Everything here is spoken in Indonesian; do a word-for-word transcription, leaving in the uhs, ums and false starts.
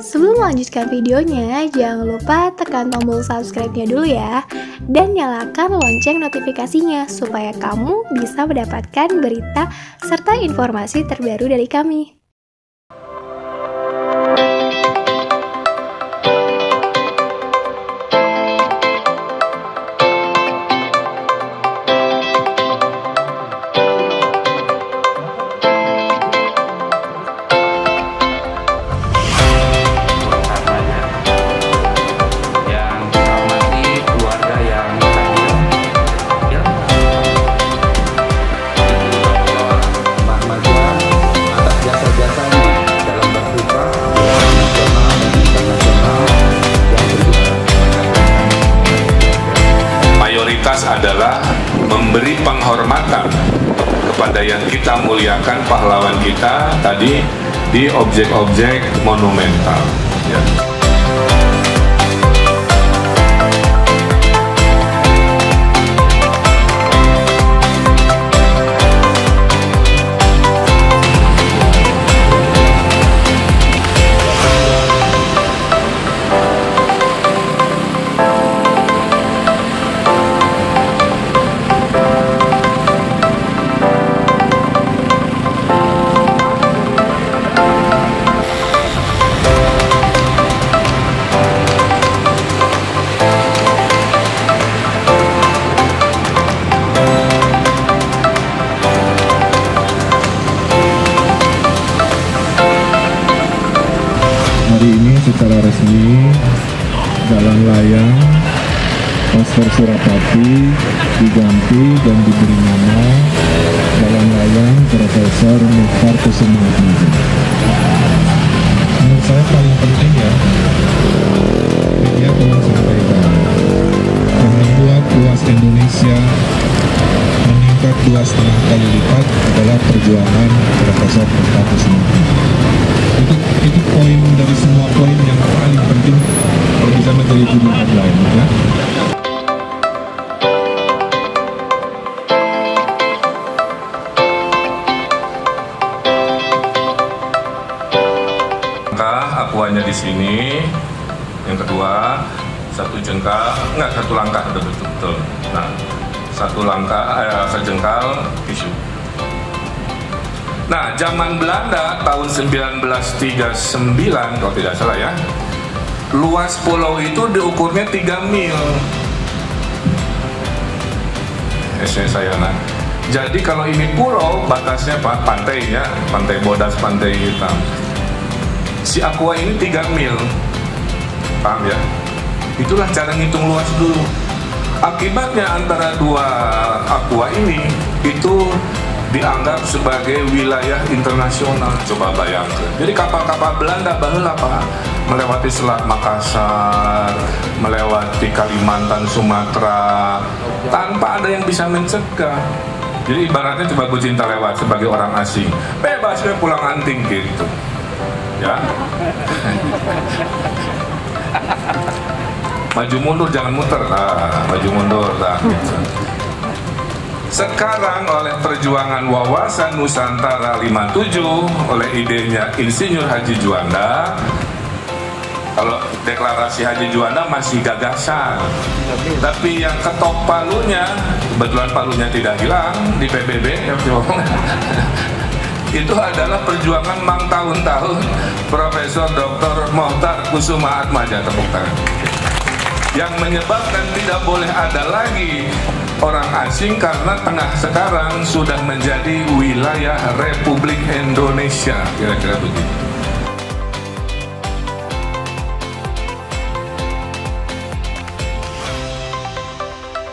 Sebelum melanjutkan videonya, jangan lupa tekan tombol subscribe-nya dulu ya, dan nyalakan lonceng notifikasinya supaya kamu bisa mendapatkan berita serta informasi terbaru dari kami. Adalah memberi penghormatan kepada yang kita muliakan, pahlawan kita tadi di objek-objek monumental. Ya. Hari ini secara resmi Jalan Layang Profesor Surapati diganti dan diberi nama Jalan Layang Profesor Mochtar Kusumaatmadja. Menurut saya paling penting ya, media tolong sampaikan yang membuat luas Indonesia meningkat dua setengah kali lipat adalah perjuangan Profesor Mochtar Kusumaatmadja. Itu, itu poin dari semua poin yang paling penting kalau bisa menjadi judul lain ya. Langkah akuannya di sini, yang kedua satu jengkal, enggak satu langkah udah betul-betul. Nah, satu langkah eh, sejengkal tisu. Nah, zaman Belanda tahun seribu sembilan ratus tiga puluh sembilan kalau tidak salah ya, luas pulau itu diukurnya tiga mil. Saya nah. Jadi kalau ini pulau, batasnya Pak pantainya, Pantai Bodas, Pantai Hitam. Si Aqua ini tiga mil. Paham ya? Itulah cara ngitung luas dulu. Akibatnya antara dua Aqua ini itu dianggap sebagai wilayah internasional. Coba bayangkan. Jadi kapal-kapal Belanda baheula Pak melewati Selat Makassar, melewati Kalimantan, Sumatera, tanpa ada yang bisa mencegah. Jadi ibaratnya coba gue cinta lewat sebagai orang asing, bebasnya pulang anting gitu. Ya. Maju mundur jangan muter lah, maju mundur lah. Gitu. Sekarang oleh perjuangan Wawasan Nusantara lima puluh tujuh, oleh idenya Insinyur Haji Juanda. Kalau deklarasi Haji Juanda masih gagasan, tapi yang ketok palunya, kebetulan palunya tidak hilang di P B B, itu adalah perjuangan mang tahun-tahun Profesor Doktor Mochtar Kusumaatmadja, tepuk tangan. Yang menyebabkan tidak boleh ada lagi orang asing karena tengah sekarang sudah menjadi wilayah Republik Indonesia, kira-kira begitu.